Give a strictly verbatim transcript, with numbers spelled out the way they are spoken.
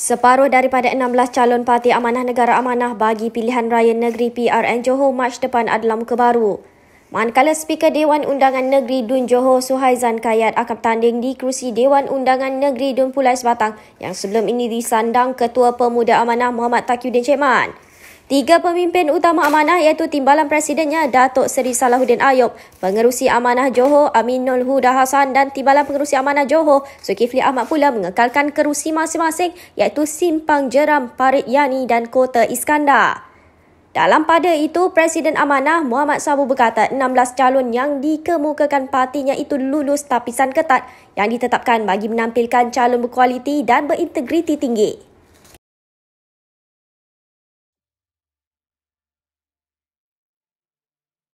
Separuh daripada enam belas calon Parti Amanah Negara amanah bagi Pilihan Raya Negeri P R N Johor March depan adalah muka baru. Manakala Speaker Dewan Undangan Negeri Dun Johor Suhaizan Kaiat akan bertanding di kerusi Dewan Undangan Negeri Dun Pulau Sebatang yang sebelum ini disandang Ketua Pemuda Amanah Muhammad Taqiudin Cherman. Tiga pemimpin utama amanah iaitu Timbalan Presidennya Datuk Seri Salahuddin Ayub, Pengerusi Amanah Johor Aminul Huda Hassan dan Timbalan Pengerusi Amanah Johor Zulkifli Ahmad pula mengekalkan kerusi masing-masing iaitu Simpang Jeram Parit Yani dan Kota Iskandar. Dalam pada itu, Presiden Amanah Muhammad Sabu berkata enam belas calon yang dikemukakan partinya itu lulus tapisan ketat yang ditetapkan bagi menampilkan calon berkualiti dan berintegriti tinggi.